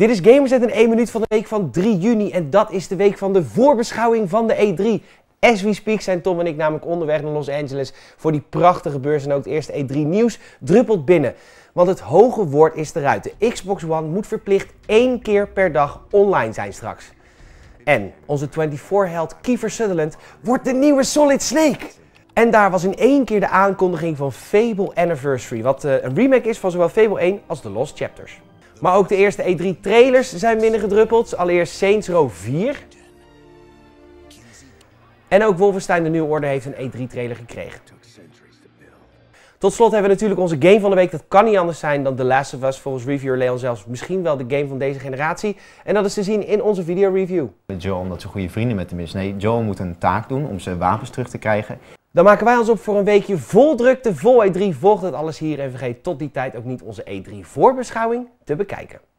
Dit is GamersNET in 1 minuut van de week van 3 juni en dat is de week van de voorbeschouwing van de E3. As we speak zijn Tom en ik namelijk onderweg naar Los Angeles voor die prachtige beurs en ook het eerste E3 nieuws druppelt binnen. Want het hoge woord is eruit. De Xbox One moet verplicht 1 keer per dag online zijn straks. En onze 24-held Kiefer Sutherland wordt de nieuwe Solid Snake. En daar was in 1 keer de aankondiging van Fable Anniversary, wat een remake is van zowel Fable 1 als The Lost Chapters. Maar ook de eerste E3 trailers zijn binnengedruppeld. Allereerst Saints Row 4. En ook Wolfenstein de Nieuwe Orde heeft een E3 trailer gekregen. Tot slot hebben we natuurlijk onze game van de week. Dat kan niet anders zijn dan The Last of Us. Volgens reviewer Leon zelfs misschien wel de game van deze generatie. En dat is te zien in onze videoreview. Joel, omdat ze goede vrienden met hem is. Nee, Joel moet een taak doen om zijn wapens terug te krijgen. Dan maken wij ons op voor een weekje vol drukte, vol E3. Volg dat alles hier en vergeet tot die tijd ook niet onze E3 voorbeschouwing te bekijken.